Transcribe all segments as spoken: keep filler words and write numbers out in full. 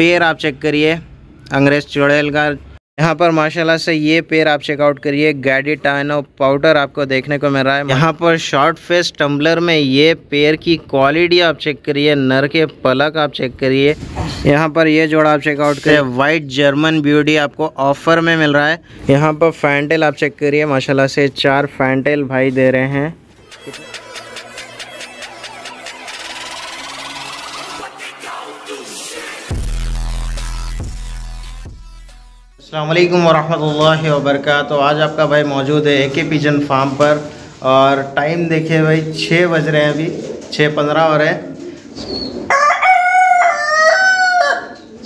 Pair आप check करिए अंग्रेज चुड़ैल का। यहाँ पर माशाल्लाह से ये पेयर आप चेकआउट करिए, गैडिटानो पाउडर आपको देखने को मिल रहा है। यहाँ पर शॉर्ट फेस टम्बलर में ये पेयर की क्वालिटी आप चेक करिए, नर के पलक आप चेक करिए। यहाँ पर ये जोड़ा आप चेकआउट करिए, वाइट जर्मन ब्यूटी आपको ऑफर में मिल रहा है। यहाँ पर फैंटेल आप चेक करिए, माशाल्लाह से चार फैंटेल भाई दे रहे हैं। अस्सलामुअलैकुम वरहमतुल्लाहि वबरकातुहू। आज आपका भाई मौजूद है एके पिजन फार्म पर और टाइम देखिए भाई, छः बज रहे हैं, अभी छः पंद्रह हो रहे हैं।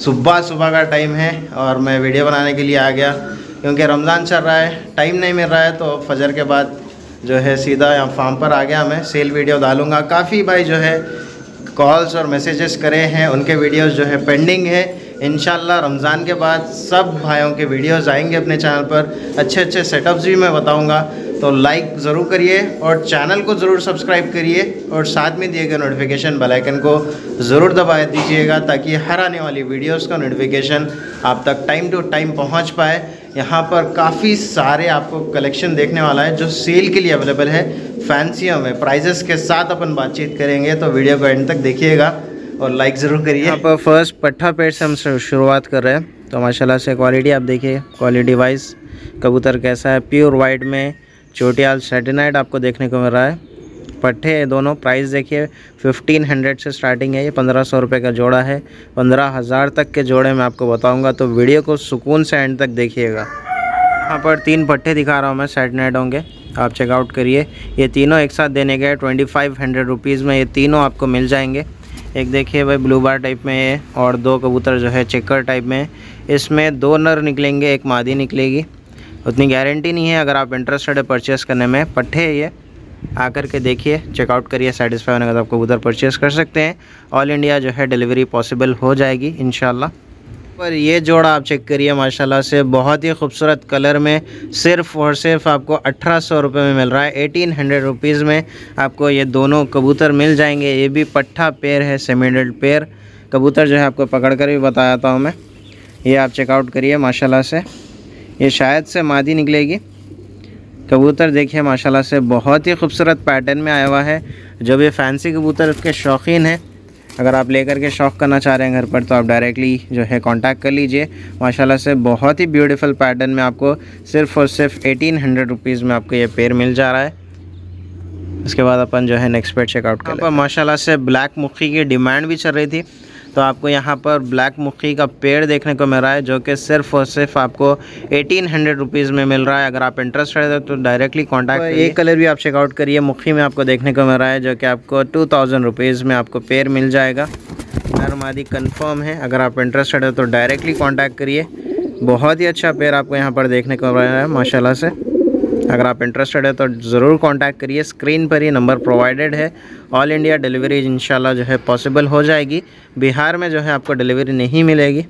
सुबह सुबह का टाइम है और मैं वीडियो बनाने के लिए आ गया क्योंकि रमज़ान चल रहा है, टाइम नहीं मिल रहा है, तो फजर के बाद जो है सीधा यहाँ फार्म पर आ गया। मैं सेल वीडियो डालूँगा। काफ़ी भाई जो है कॉल्स और मैसेजेस करे हैं, उनके वीडियोस जो है पेंडिंग है। इंशाल्लाह रमज़ान के बाद सब भाइयों के वीडियोस आएंगे अपने चैनल पर, अच्छे अच्छे सेटअप्स भी मैं बताऊंगा। तो लाइक ज़रूर करिए और चैनल को ज़रूर सब्सक्राइब करिए और साथ में दिए गए नोटिफिकेशन बेल आइकन को ज़रूर दबा दीजिएगा ताकि हर आने वाली वीडियोस का नोटिफिकेशन आप तक टाइम टू टाइम पहुँच पाए। यहाँ पर काफ़ी सारे आपको कलेक्शन देखने वाला है जो सेल के लिए अवेलेबल है फैंसियों में। प्राइजेस के साथ अपन बातचीत करेंगे, तो वीडियो को एंड तक देखिएगा और लाइक ज़रूर करिए। यहाँ पर फर्स्ट पट्ठा पेट से हम शुरुआत कर रहे हैं। तो माशाल्लाह से क्वालिटी आप देखिए, क्वालिटी वाइज कबूतर कैसा है। प्योर वाइट में चोटियाल सैटेनाइट आपको देखने को मिल रहा है। पट्ठे दोनों प्राइस देखिए, फिफ्टीन हंड्रेड से स्टार्टिंग है। ये पंद्रह सौ रुपये का जोड़ा है, पंद्रह हज़ार तक के जोड़े मैं आपको बताऊंगा, तो वीडियो को सुकून से एंड तक देखिएगा। यहाँ पर तीन पट्ठे दिखा रहा हूँ मैं, सैटेनाइट होंगे, आप चेकआउट करिए। ये तीनों एक साथ देने गए ट्वेंटी फाइव हंड्रेड रुपीज़ में, ये तीनों आपको मिल जाएंगे। एक देखिए भाई ब्लू बार टाइप में है और दो कबूतर जो है चेकर टाइप में। इसमें दो नर निकलेंगे, एक मादी निकलेगी, उतनी गारंटी नहीं है। अगर आप इंटरेस्टेड है परचेस करने में, पट्ठे है ये, आकर के देखिए, चेकआउट करिए। सेटिस्फाई होने के बाद आप कबूतर परचेस कर सकते हैं। ऑल इंडिया जो है डिलीवरी पॉसिबल हो जाएगी इंशाल्लाह। पर ये जोड़ा आप चेक करिए, माशाल्लाह से बहुत ही खूबसूरत कलर में, सिर्फ़ और सिर्फ आपको अठारह सौ रुपये में मिल रहा है। एटीन हंड्रेड रुपीज़ में आपको ये दोनों कबूतर मिल जाएंगे। ये भी पट्ठा पेयर है, सेमी एडल्ट पेयर कबूतर जो है आपको पकड़ कर भी बताया था मैं। ये आप चेकआउट करिए, माशाल्लाह से ये शायद से मादी निकलेगी। कबूतर देखिए माशाल्लाह से बहुत ही खूबसूरत पैटर्न में आया हुआ है। जो भी फैंसी कबूतर के शौकीन हैं, अगर आप लेकर के शौक़ करना चाह रहे हैं घर पर, तो आप डायरेक्टली जो है कांटेक्ट कर लीजिए। माशाल्लाह से बहुत ही ब्यूटीफुल पैटर्न में आपको सिर्फ़ और सिर्फ एटीन हंड्रेड रुपीज़ में आपको ये पेयर मिल जा रहा है। उसके बाद अपन जो है नेक्स्ट पेयर चेकआउट कर लेंगे। माशाल्लाह से ब्लैक मुखी की डिमांड भी चल रही थी, तो आपको यहाँ पर ब्लैक मुखी का पेड़ देखने को मिल रहा है, जो कि सिर्फ और सिर्फ आपको एटीन हंड्रेड रुपीज़ में मिल रहा है। अगर आप इंटरेस्टेड है तो डायरेक्टली कांटेक्ट। ये कलर भी आप चेकआउट करिए, मुखी में आपको देखने को मिल रहा है, जो कि आपको टू थाउजेंड रुपीज़ में आपको पेड़ मिल जाएगा। नर मादी कन्फर्म है, अगर आप इंटरेस्टेड है तो डायरेक्टली कॉन्टैक्ट करिए। बहुत ही अच्छा पेड़ आपको यहाँ पर देखने को मिल रहा है माशाल्लाह से। अगर आप इंटरेस्टेड है तो ज़रूर कांटेक्ट करिए, स्क्रीन पर ही नंबर प्रोवाइडेड है। ऑल इंडिया डिलीवरी इंशाल्लाह जो है पॉसिबल हो जाएगी, बिहार में जो है आपको डिलीवरी नहीं मिलेगी।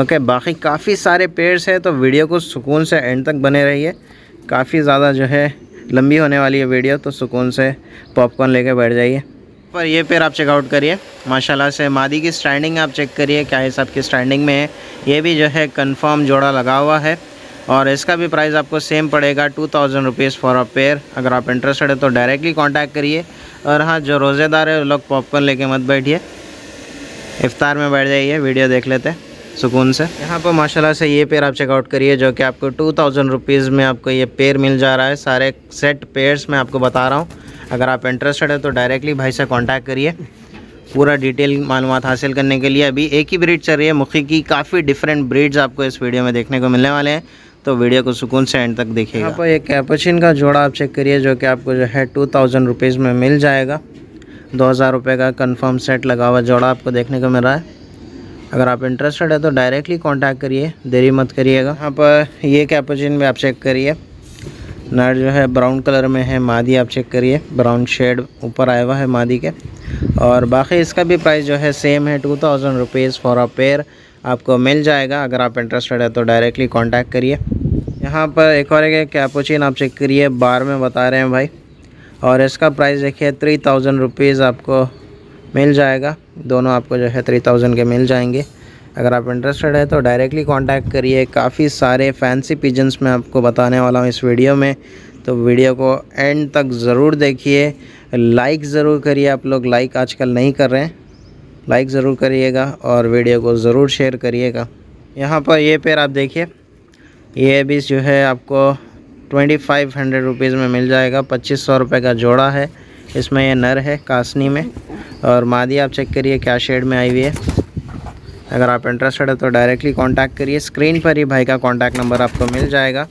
ओके, बाकी काफ़ी सारे पेयर्स हैं, तो वीडियो को सुकून से एंड तक बने रहिए। काफ़ी ज़्यादा जो है लंबी होने वाली है वीडियो, तो सुकून से पॉपकॉर्न लेके बैठ जाइए। पर ये पेयर आप चेकआउट करिए, माशाल्लाह से मादी की स्टैंडिंग आप चेक करिए क्या हिसाब की स्टैंडिंग में है। ये भी जो है कन्फर्म जोड़ा लगा हुआ है और इसका भी प्राइस आपको सेम पड़ेगा, two thousand rupees for a pair. अगर आप इंटरेस्टेड है तो डायरेक्टली कांटेक्ट करिए। और हाँ, जो रोज़ेदार है वो लोग पॉपकॉर्न लेके मत बैठिए, इफ्तार में बैठ जाइए, वीडियो देख लेते हैं सुकून से। यहाँ पर माशाल्लाह से ये पेयर आप चेकआउट करिए, जो कि आपको टू थाउजेंड रुपीज़ में आपको ये पेयर मिल जा रहा है। सारे सेट पेयर्स मैं आपको बता रहा हूँ, अगर आप इंटरेस्टेड है तो डायरेक्टली भाई से कॉन्टैक्ट करिए। पूरा डिटेल मालूमात हासिल करने के लिए, अभी एक ही ब्रीड चल रही है मुखी की, काफ़ी डिफरेंट ब्रीड्स आपको इस वीडियो में देखने को मिलने वाले हैं, तो वीडियो को सुकून से एंड तक देखिएगा। यहाँ पर एक कैपुचिन का जोड़ा आप चेक करिए, जो कि आपको जो है टू थाउजेंड रुपीज़ में मिल जाएगा। दो हज़ार रुपये का कंफर्म सेट लगा हुआ जोड़ा आपको देखने को मिल रहा है। अगर आप इंटरेस्टेड है तो डायरेक्टली कांटेक्ट करिए, देरी मत करिएगा। यहाँ पर ये कैपुचिन भी आप चेक करिए, नर जो है ब्राउन कलर में है, मादी आप चेक करिए, ब्राउन शेड ऊपर आया हुआ है मादी के। और बाकी इसका भी प्राइस जो है सेम है, two thousand rupees for a pair आपको मिल जाएगा। अगर आप इंटरेस्टेड है तो डायरेक्टली कांटेक्ट करिए। यहाँ पर एक और एक कैपुचिन आप चेक करिए, बार में बता रहे हैं भाई, और इसका प्राइस देखिए थ्री थाउजेंड रुपीज़ आपको मिल जाएगा। दोनों आपको जो है थ्री थाउजेंड के मिल जाएंगे। अगर आप इंटरेस्टेड है तो डायरेक्टली कांटेक्ट करिए। काफ़ी सारे फैंसी पिजन्स मैं आपको बताने वाला हूँ इस वीडियो में, तो वीडियो को एंड तक ज़रूर देखिए। लाइक ज़रूर करिए, आप लोग लाइक आजकल नहीं कर रहे हैं, लाइक ज़रूर करिएगा और वीडियो को ज़रूर शेयर करिएगा। यहाँ पर ये पेड़ आप देखिए, ये भी जो है आपको ट्वेंटी फाइव हंड्रेड रुपीज़ में मिल जाएगा, पच्चीस सौ रुपये का जोड़ा है। इसमें यह नर है कासनी में, और मादी आप चेक करिए क्या शेड में आई हुई है। अगर आप इंटरेस्टेड है तो डायरेक्टली कांटेक्ट करिए, स्क्रीन पर ही भाई का कांटेक्ट नंबर आपको मिल जाएगा।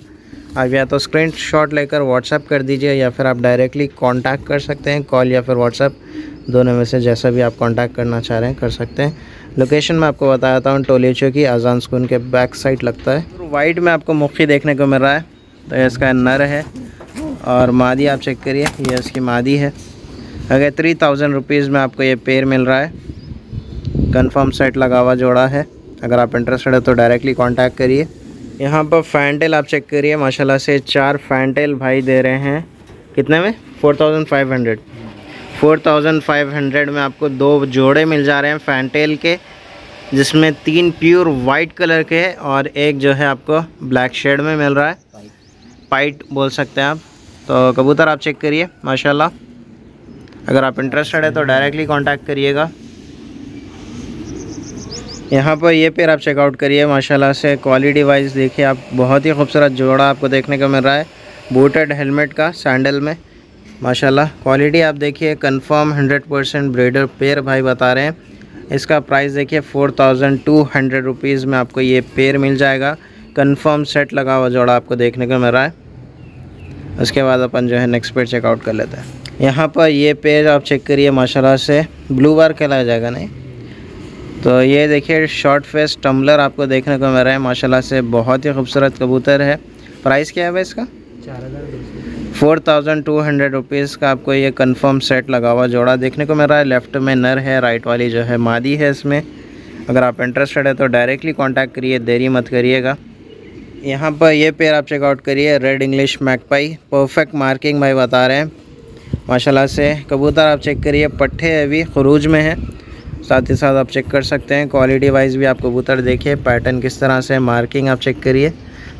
आप या तो स्क्रीनशॉट लेकर व्हाट्सएप कर दीजिए, या फिर आप डायरेक्टली कांटेक्ट कर सकते हैं, कॉल या फिर व्हाट्सएप, दोनों में से जैसा भी आप कांटेक्ट करना चाह रहे हैं कर सकते हैं। लोकेशन मैं आपको बताता हूँ, टोलीचो की अजान स्कूल के बैक साइड लगता है। वाइट में आपको मुखी देखने को मिल रहा है, तो इसका नर है और मादी आप चेक करिए, ये इसकी मादी है। अगर थ्री थाउजेंड रुपीज़ में आपको ये पेयर मिल रहा है, कंफर्म सेट लगा हुआ जोड़ा है। अगर आप इंटरेस्टेड है तो डायरेक्टली कांटेक्ट करिए। यहाँ पर फैंटेल आप चेक करिए, माशाल्लाह से चार फैंटेल भाई दे रहे हैं। कितने में? Four thousand five hundred. Four thousand five hundred में आपको दो जोड़े मिल जा रहे हैं फैंटेल के, जिसमें तीन प्योर वाइट कलर के हैं और एक जो है आपको ब्लैक शेड में मिल रहा है, पाइट बोल सकते हैं आप। तो कबूतर आप चेक करिए माशाल्लाह। अगर आप इंटरेस्टेड है तो डायरेक्टली कांटेक्ट करिएगा। यहाँ पर ये पेड़ आप चेकआउट करिए, माशाल्लाह से क्वालिटी वाइज देखिए आप, बहुत ही खूबसूरत जोड़ा आपको देखने को मिल रहा है, बूटेड हेलमेट का सैंडल में। माशाल्लाह क्वालिटी आप देखिए, कंफर्म हंड्रेड परसेंट ब्रीडर पेड़ भाई बता रहे हैं। इसका प्राइस देखिए four thousand two hundred rupees में आपको ये पेड़ मिल जाएगा, कंफर्म सेट लगा हुआ जोड़ा आपको देखने को मिल रहा है। उसके बाद अपन जो है नेक्स्ट पेड़ चेकआउट कर लेते हैं। यहाँ पर ये पेड़ आप चेक करिए, माशाल्लाह से ब्लू बार खेला जाएगा नहीं, तो ये देखिए शॉर्ट फेस टम्बलर आपको देखने को मिल रहा है, माशाल्लाह से बहुत ही खूबसूरत कबूतर है। प्राइस क्या है भाई इसका? Four thousand two hundred rupees का आपको ये कंफर्म सेट लगा हुआ जोड़ा देखने को मिल रहा है। लेफ्ट में नर है, राइट वाली जो है मादी है इसमें। अगर आप इंटरेस्टेड है तो डायरेक्टली कॉन्टैक्ट करिए, देरी मत करिएगा। यहाँ पर ये पेड़ आप चेकआउट करिए, red English magpie, perfect marking भाई बता रहे हैं माशाल्लाह से। कबूतर आप चेक करिए, पट्ठे अभी खरूज में है, साथ ही साथ आप चेक कर सकते हैं। क्वालिटी वाइज भी आप कबूतर देखिए, पैटर्न किस तरह से, मार्किंग आप चेक करिए,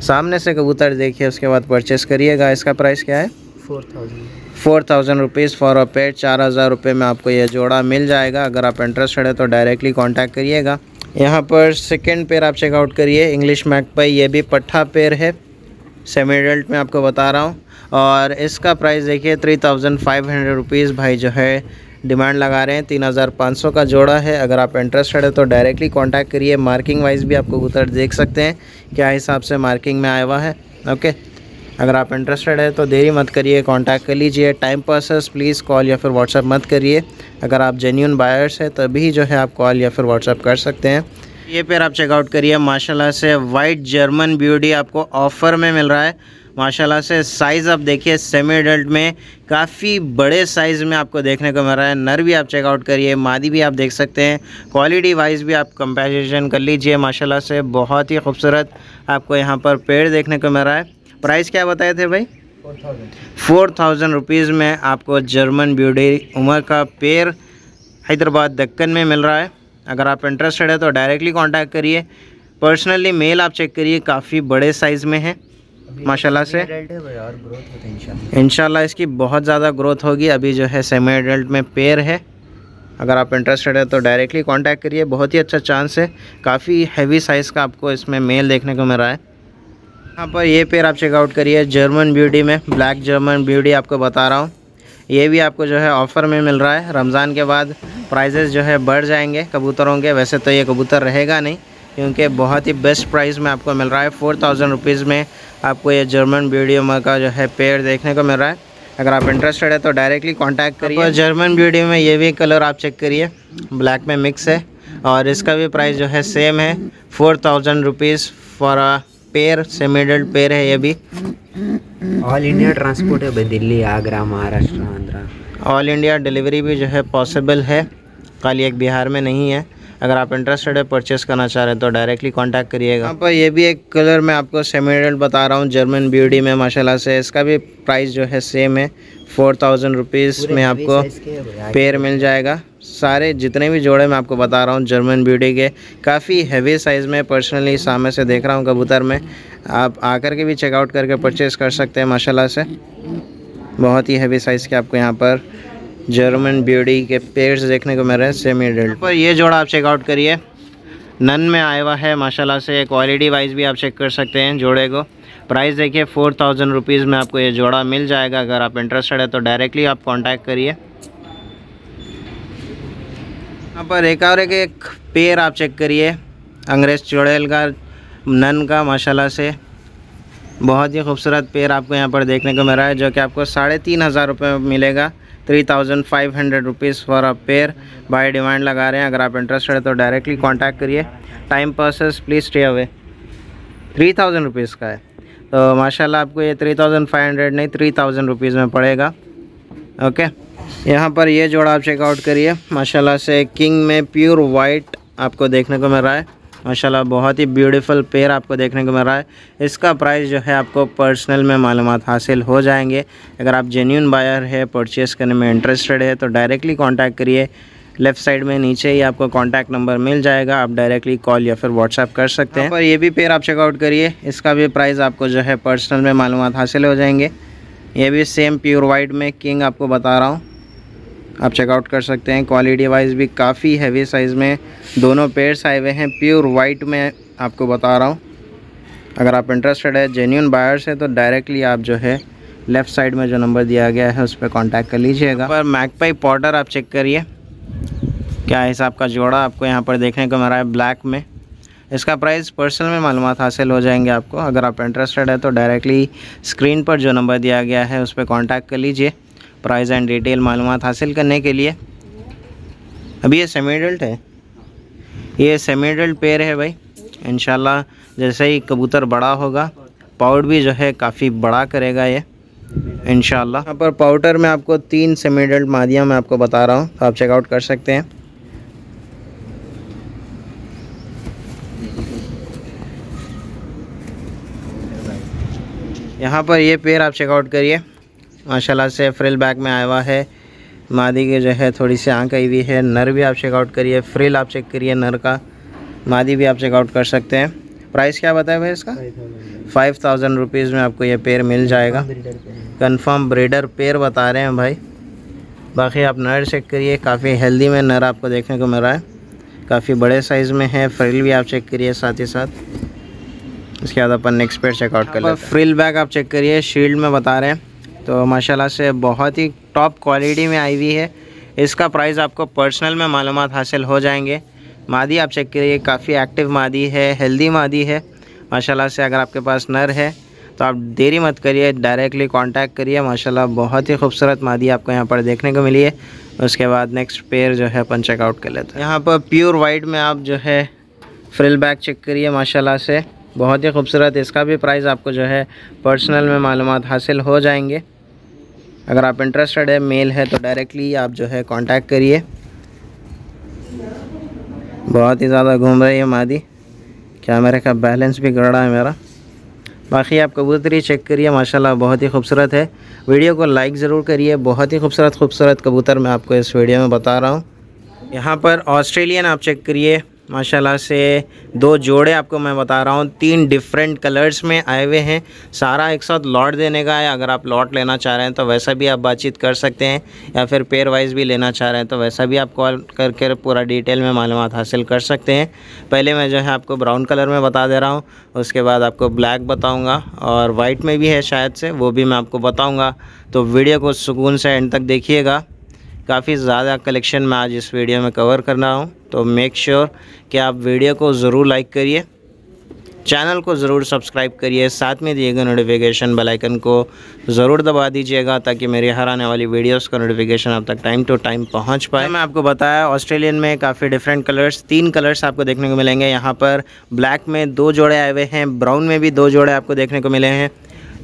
सामने से कबूतर देखिए, उसके बाद परचेस करिएगा। इसका प्राइस क्या है? Four thousand four thousand rupees for a pair, चार हज़ार रुपये में आपको यह जोड़ा मिल जाएगा। अगर आप इंटरेस्टेड है तो डायरेक्टली कॉन्टैक्ट करिएगा। यहाँ पर सेकेंड पेयर आप चेकआउट करिए, इंग्लिश मैगपाई, ये भी पट्ठा पेयर है, सेमी एडल्ट में आपको बता रहा हूँ, और इसका प्राइस देखिए three thousand five hundred rupees भाई जो है डिमांड लगा रहे हैं। तीन हज़ार पाँच सौ का जोड़ा है। अगर आप इंटरेस्टेड है तो डायरेक्टली कांटेक्ट करिए। मार्किंग वाइज भी आपको कबूतर देख सकते हैं क्या हिसाब से मार्किंग में आया हुआ है। ओके, अगर आप इंटरेस्टेड है तो देरी मत करिए, कांटेक्ट कर लीजिए। टाइम पासर्स प्लीज़ कॉल या फिर व्हाट्सएप मत करिए। अगर आप जेन्युइन बायर्स हैं तभी जो है आप कॉल या फिर व्हाट्सएप कर सकते हैं। ये पेयर आप चेकआउट करिए, माशाल्लाह से वाइट जर्मन ब्यूटी आपको ऑफ़र में मिल रहा है माशाल्लाह से। साइज़ आप देखिए, सेमी एडल्ट में काफ़ी बड़े साइज़ में आपको देखने को मिल रहा है। नर भी आप चेकआउट करिए, मादी भी आप देख सकते हैं। क्वालिटी वाइज भी आप कंपैरिजन कर लीजिए, माशाल्लाह से बहुत ही खूबसूरत आपको यहाँ पर पेड़ देखने को मिल रहा है। प्राइस क्या बताए थे भाई? फोर थाउजेंड रुपीज़ में आपको जर्मन ब्यूटी उमर का पेड़ हैदराबाद दक्कन में मिल रहा है। अगर आप इंटरेस्टेड है तो डायरेक्टली कांटेक्ट करिए। पर्सनली मेल आप चेक करिए, काफ़ी बड़े साइज़ में है माशाल्लाह से। इंशाल्लाह इसकी बहुत ज़्यादा ग्रोथ होगी, अभी जो है सेमी एडल्ट में पेयर है। अगर आप इंटरेस्टेड है तो डायरेक्टली कांटेक्ट करिए, बहुत ही अच्छा चांस है। काफ़ी हैवी साइज़ का आपको इसमें मेल देखने को मिल रहा है। यहाँ पर ये पेयर आप चेकआउट करिए, जर्मन ब्यूटी में ब्लैक जर्मन ब्यूटी आपको बता रहा हूँ, ये भी आपको जो है ऑफ़र में मिल रहा है। रमज़ान के बाद प्राइजेस जो है बढ़ जाएंगे कबूतरों के, वैसे तो ये कबूतर रहेगा नहीं क्योंकि बहुत ही बेस्ट प्राइस में आपको मिल रहा है। फोर थाउजेंड रुपीज़ में आपको ये जर्मन ब्यूटी उमर का जो है पेड़ देखने को मिल रहा है। अगर आप इंटरेस्टेड है तो डायरेक्टली कांटेक्ट करिए। जर्मन ब्यूटी में ये भी कलर आप चेक करिए, ब्लैक में मिक्स है, और इसका भी प्राइस जो है सेम है, four thousand rupees for a pair, semi adult pair है ये भी। ऑल इंडिया ट्रांसपोर्ट है, Delhi, Agra, Maharashtra, Andhra, all India delivery भी जो है पॉसिबल है, खाली एक बिहार में नहीं है। अगर आप इंटरेस्टेड है, परचेस करना चाह रहे हैं तो डायरेक्टली कांटेक्ट करिएगा। यहाँ पर ये भी एक कलर में आपको सेमी एडल्ट बता रहा हूँ, जर्मन ब्यूटी में माशाल्लाह से। इसका भी प्राइस जो है सेम है, फोर थाउजेंड रुपीज़ में आपको पेयर मिल जाएगा। सारे जितने भी जोड़े मैं आपको बता रहा हूँ जर्मन ब्यूटी के काफ़ी हैवी साइज़ में पर्सनली सामने से देख रहा हूँ कबूतर में। आप आकर के भी चेकआउट करके परचेज़ कर सकते हैं माशाल्लाह से। बहुत ही हैवी साइज़ के आपको यहाँ पर जर्मन ब्यूटी के पेयर्स देखने को मिल रहे हैं सेमी एडल्ट पर। ये जोड़ा आप चेकआउट करिए, नन में आया हुआ है माशाल्लाह से। क्वालिटी वाइज भी आप चेक कर सकते हैं जोड़े को। प्राइस देखिए फोर थाउजेंड रुपीज़ में आपको ये जोड़ा मिल जाएगा। अगर आप इंटरेस्टेड है तो डायरेक्टली आप कांटेक्ट करिए। यहाँ पर एक और एक, एक पेयर आप चेक करिए अंग्रेज़ चुड़ैल का नन का माशाल्लाह से। बहुत ही खूबसूरत पेयर आपको यहाँ पर देखने को मिल रहा है जो कि आपको साढ़े तीन हज़ार रुपये में मिलेगा। Three thousand five hundred rupees for a pair by demand लगा रहे हैं। अगर आप इंटरेस्टेड है तो डायरेक्टली कांटेक्ट करिए। Time passers please stay away three thousand rupees का है तो माशाल्लाह आपको ये थ्री थाउजेंड फाइव हंड्रेड नहीं थ्री थाउजेंड रुपीज़ में पड़ेगा। ओके, यहाँ पर ये जोड़ा आप चेकआउट करिए माशाल्लाह से। किंग में प्योर वाइट आपको देखने को मिल रहा है माशाल्लाह। बहुत ही ब्यूटीफुल पेयर आपको देखने को मिल रहा है। इसका प्राइस जो है आपको पर्सनल में मालूमात हासिल हो जाएंगे। अगर आप जेन्युइन बायर है, परचेस करने में इंटरेस्टेड है तो डायरेक्टली कांटेक्ट करिए। लेफ़्ट साइड में नीचे ही आपको कांटेक्ट नंबर मिल जाएगा। आप डायरेक्टली कॉल या फिर व्हाट्सएप कर सकते हैं। पर ये भी पेयर आप चेकआउट करिए, इसका भी प्राइस आपको जो है पर्सनल में मालूमात हासिल हो जाएंगे। ये भी सेम प्योर वाइट में किंग आपको बता रहा हूँ, आप चेकआउट कर सकते हैं। क्वालिटी वाइज भी काफ़ी हैवी साइज़ में दोनों पेयर्स आए हुए हैं। प्योर वाइट में आपको बता रहा हूँ। अगर आप इंटरेस्टेड है, जेन्युइन बायर्स है तो डायरेक्टली आप जो है लेफ़्ट साइड में जो नंबर दिया गया है उस पर कांटेक्ट कर लीजिएगा। पर मैगपाई पॉटर आप चेक करिए क्या हिसाब का जोड़ा आपको यहाँ पर देखने को मिल रहा है ब्लैक में। इसका प्राइस पर्सनल में मालूमात हासिल हो जाएंगे आपको। अगर आप इंटरेस्टेड है तो डायरेक्टली स्क्रीन पर जो नंबर दिया गया है उस पर कांटेक्ट कर लीजिए प्राइस एंड डिटेल मालूमात हासिल करने के लिए। अभी ये सेमी एडल्ट है, ये सेमी एडल्ट पेयर है भाई। इंशाल्लाह जैसे ही कबूतर बड़ा होगा पाउट भी जो है काफ़ी बड़ा करेगा ये इंशाल्लाह। यहाँ पर पाउटर में आपको तीन सेमी एडल्ट मादियाँ मैं आपको बता रहा हूँ तो आप चेकआउट कर सकते हैं। यहाँ पर ये पेयर आप चेकआउट करिए माशाल्लाह से। फ्रिल बैक में आया हुआ है मादी की जो है थोड़ी सी आंख आई हुई है। नर भी आप चेकआउट करिए, फ्रिल आप चेक करिए नर का, मादी भी आप चेकआउट कर सकते हैं। प्राइस क्या बताया भाई इसका? फाइव थाउजेंड रुपीज़ में आपको ये पेयर मिल जाएगा। कंफर्म ब्रीडर पेयर बता रहे हैं भाई। बाकी आप नर चेक करिए, काफ़ी हेल्दी में नर आपको देखने को मिल रहा है, काफ़ी बड़े साइज़ में है। फ्रिल भी आप चेक करिए साथ ही साथ। इसके बाद अपन नेक्स्ट पेयर चेकआउट कर लें। फ्रिल बैक आप चेक करिए, शील्ड में बता रहे हैं तो माशाल्लाह से बहुत ही टॉप क्वालिटी में आई हुई है। इसका प्राइस आपको पर्सनल में मालूमात हासिल हो जाएंगे। मादी आप चेक करिए, काफ़ी एक्टिव मादी है, हेल्दी मादी है माशाल्लाह से। अगर आपके पास नर है तो आप देरी मत करिए, डायरेक्टली कांटेक्ट करिए माशाल्लाह। बहुत ही खूबसूरत मादी आपको यहाँ पर देखने को मिली है। उसके बाद नेक्स्ट पेयर जो है अपन चेकआउट कर लेते हैं। यहाँ पर प्योर वाइट में आप जो है फ्रिल बैक चेक करिए माशाल्लाह से। बहुत ही खूबसूरत, इसका भी प्राइस आपको जो है पर्सनल में मालूमात हासिल हो जाएंगे। अगर आप इंटरेस्टेड है, मेल है तो डायरेक्टली आप जो है कांटेक्ट करिए। बहुत ही ज़्यादा घूम रही है मादी, कैमरे का बैलेंस भी गड़ा है मेरा। बाकी आप कबूतरी चेक करिए माशाल्लाह, बहुत ही खूबसूरत है। वीडियो को लाइक ज़रूर करिए। बहुत ही खूबसूरत खूबसूरत कबूतर मैं आपको इस वीडियो में बता रहा हूँ। यहाँ पर ऑस्ट्रेलियन आप चेक करिए माशाल्लाह से। दो जोड़े आपको मैं बता रहा हूँ, तीन डिफरेंट कलर्स में आए हुए हैं। सारा एक साथ लॉट देने का है। अगर आप लॉट लेना चाह रहे हैं तो वैसा भी आप बातचीत कर सकते हैं, या फिर पेयर वाइज भी लेना चाह रहे हैं तो वैसा भी आप कॉल करके पूरा डिटेल में मालूमात हासिल कर सकते हैं। पहले मैं जो है आपको ब्राउन कलर में बता दे रहा हूँ, उसके बाद आपको ब्लैक बताऊँगा और वाइट में भी है शायद से, वो भी मैं आपको बताऊँगा। तो वीडियो को सुकून से एंड तक देखिएगा। काफ़ी ज़्यादा कलेक्शन मैं आज इस वीडियो में कवर कर रहा हूँ, तो मेक श्योर कि आप वीडियो को ज़रूर लाइक करिए, चैनल को ज़रूर सब्सक्राइब करिए, साथ में दिए गए नोटिफिकेशन बेल आइकन को ज़रूर दबा दीजिएगा ताकि मेरी हर आने वाली वीडियोस का नोटिफिकेशन आप तक टाइम टू टाइम पहुंच पाए। मैं आपको बताया ऑस्ट्रेलियन में काफ़ी डिफरेंट कलर्स, तीन कलर्स आपको देखने को मिलेंगे। यहाँ पर ब्लैक में दो जोड़े आए हुए हैं, ब्राउन में भी दो जोड़े आपको देखने को मिले हैं।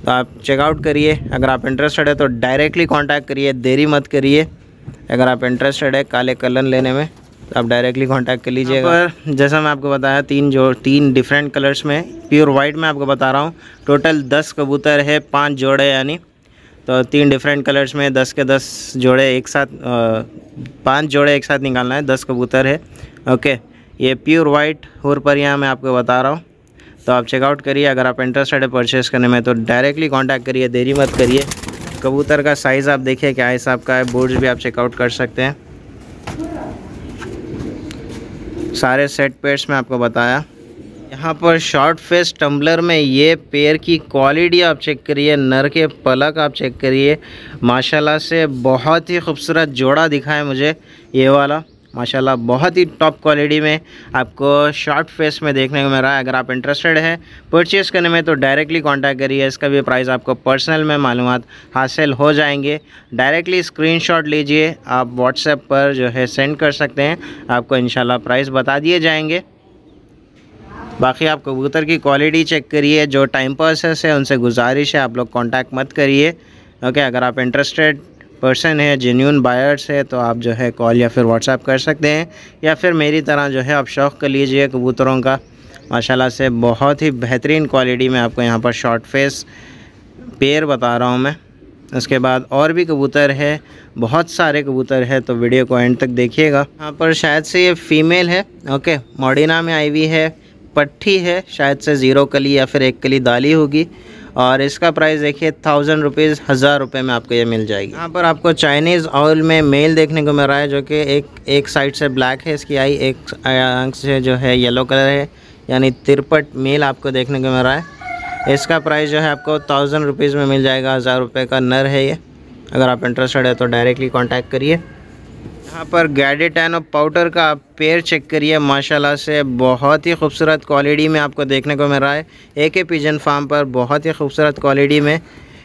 तो आप चेकआउट करिए। अगर आप इंटरेस्टेड है तो डायरेक्टली कॉन्टैक्ट करिए, देरी मत करिए। अगर आप इंटरेस्टेड है काले कलर लेने में तो आप डायरेक्टली कांटेक्ट कर लीजिएगा। पर जैसा मैं आपको बताया, तीन जो तीन डिफरेंट कलर्स में प्योर वाइट में आपको बता रहा हूँ। टोटल दस कबूतर है, पांच जोड़े, यानी तो तीन डिफरेंट कलर्स में दस के दस जोड़े एक साथ, पांच जोड़े एक साथ निकालना है, दस कबूतर है। ओके, ये प्योर वाइट हुरपरियाँ मैं आपको बता रहा हूँ, तो आप चेकआउट करिए। अगर आप इंटरेस्टेड है परचेस करने में तो डायरेक्टली कांटेक्ट करिए, देरी मत करिए। कबूतर का साइज़ आप देखिए क्या हिसाब का है, बोर्ड्स भी आप चेकआउट कर सकते हैं। सारे सेट पेयर्स में आपको बताया। यहाँ पर शॉर्ट फेस टम्बलर में ये पेयर की क्वालिटी आप चेक करिए, नर के पलक आप चेक करिए, माशाल्लाह से बहुत ही खूबसूरत जोड़ा दिखा है मुझे ये वाला। माशाल्लाह बहुत ही टॉप क्वालिटी में आपको शॉर्ट फेस में देखने को मिल रहा है। अगर आप इंटरेस्टेड हैं परचेज़ करने में तो डायरेक्टली कांटेक्ट करिए। इसका भी प्राइस आपको पर्सनल में मालूमात हासिल हो जाएंगे। डायरेक्टली स्क्रीनशॉट लीजिए, आप व्हाट्सएप पर जो है सेंड कर सकते हैं, आपको इंशाल्लाह प्राइस बता दिए जाएंगे। बाकी आप कबूतर की क्वालिटी चेक करिए। जो टाइम पर्सर्स है उनसे गुजारिश है आप लोग कांटेक्ट मत करिए। ओके, अगर आप इंटरेस्टेड पर्सन है, जेन्यून बायर्स है, तो आप जो है कॉल या फिर व्हाट्सएप कर सकते हैं, या फिर मेरी तरह जो है आप शौक़ कर लीजिए कबूतरों का। माशाल्लाह से बहुत ही बेहतरीन क्वालिटी में आपको यहाँ पर शॉर्ट फेस पेयर बता रहा हूँ मैं। उसके बाद और भी कबूतर है, बहुत सारे कबूतर है, तो वीडियो को एंड तक देखिएगा। यहाँ पर शायद से ये फ़ीमेल है, ओके, मॉडिना में आई हुई है, पट्टी है, शायद से ज़ीरो कली या फिर एक कली डाली होगी। और इसका प्राइस देखिए थाउजेंड रुपीज़, हज़ार रुपये में आपको ये मिल जाएगी। यहाँ पर आपको चाइनीज़ ऑयल में मेल देखने को मिल रहा है, जो कि एक एक साइड से ब्लैक है इसकी आई, एक आंख से जो है येलो कलर है, यानी तिरपट मेल आपको देखने को मिल रहा है। इसका प्राइस जो है आपको थाउजेंड रुपीज़ में मिल जाएगा, हज़ार रुपये का नर है ये। अगर आप इंटरेस्टेड है तो डायरेक्टली कॉन्टैक्ट करिए। यहाँ पर गैडिटानो पाउडर का आप पेयर चेक करिए, माशाल्लाह से बहुत ही खूबसूरत क्वालिटी में आपको देखने को मिल रहा है। एक ही पिजन फार्म पर बहुत ही खूबसूरत क्वालिटी में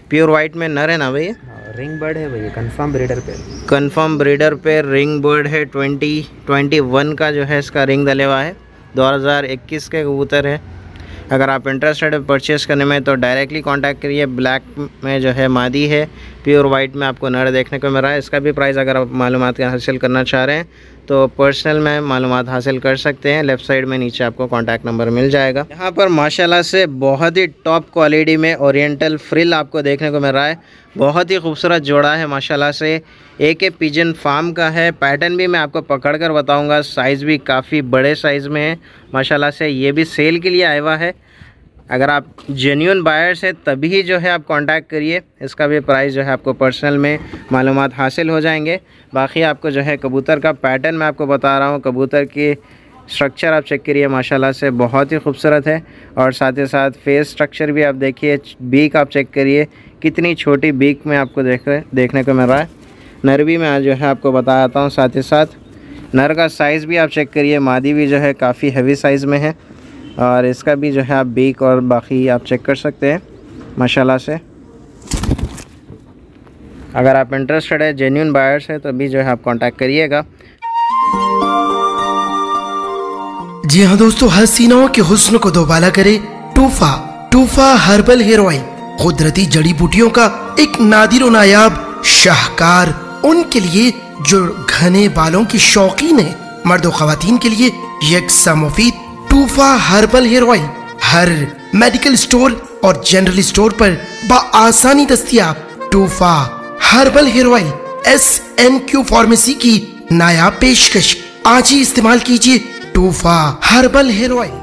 प्योर वाइट में नर है ना भैया, रिंग बर्ड है भैया, कंफर्म ब्रीडर पे, कंफर्म ब्रीडर पे रिंग बर्ड है। ट्वेंटी ट्वेंटी वन का जो है इसका रिंग डले हुआ है, दो हज़ार इक्कीस के कबूतर है। अगर आप इंटरेस्टेड है परचेस करने में तो डायरेक्टली कांटेक्ट करिए। ब्लैक में जो है मादी है, प्योर वाइट में आपको नर देखने को मिल रहा है। इसका भी प्राइस अगर आप मालूमात हासिल करना चाह रहे हैं तो पर्सनल में मालूमात हासिल कर सकते हैं। लेफ़्ट साइड में नीचे आपको कांटेक्ट नंबर मिल जाएगा। यहाँ पर माशाल्लाह से बहुत ही टॉप क्वालिटी में ओरिएंटल फ्रिल आपको देखने को मिल रहा है, बहुत ही खूबसूरत जोड़ा है माशाल्लाह से। एक पिजन फार्म का है, पैटर्न भी मैं आपको पकड़ कर बताऊँगा, साइज़ भी काफ़ी बड़े साइज़ में है माशाल्लाह से। ये भी सेल के लिए आया हुआ है। अगर आप जेन्युइन बायर्स हैं तभी जो है आप कांटेक्ट करिए। इसका भी प्राइस जो है आपको पर्सनल में मालूमात हासिल हो जाएंगे। बाकी आपको जो है कबूतर का पैटर्न मैं आपको बता रहा हूँ, कबूतर की स्ट्रक्चर आप चेक करिए, माशाल्लाह से बहुत ही खूबसूरत है। और साथ ही साथ फेस स्ट्रक्चर भी आप देखिए, बीक आप चेक करिए, कितनी छोटी बीक में आपको देख देखने को मिल रहा है। नर भी मैं जो है आपको बताता हूँ, साथ ही साथ नर का साइज़ भी आप चेक करिए, मादी भी जो है काफ़ी हैवी साइज़ में है। और इसका भी जो है आप बीक और बाकी आप चेक कर सकते हैं माशाल्लाह से। अगर आप इंटरेस्टेड है, जेन्युइन बायर्स है, तो भी जो है आप कांटेक्ट करिएगा। जी हाँ दोस्तों, हसीनाओं के हुस्न को दोबाला करे TUFA. TUFA herbal hair oil कुदरती जड़ी बूटियों का एक नादिर नायाब शाहकार, उनके लिए जो घने बालों की शौकीन है, मर्दों खवातीन के लिए यकसा मुफीद। टूफा हर्बल हेयर ऑयल हर मेडिकल स्टोर और जनरल स्टोर पर बआसानी दस्तियाब। TUFA herbal hair oil S N Q pharmacy की नायाब पेशकश, आज ही इस्तेमाल कीजिए टूफा हर्बल हेयर ऑयल।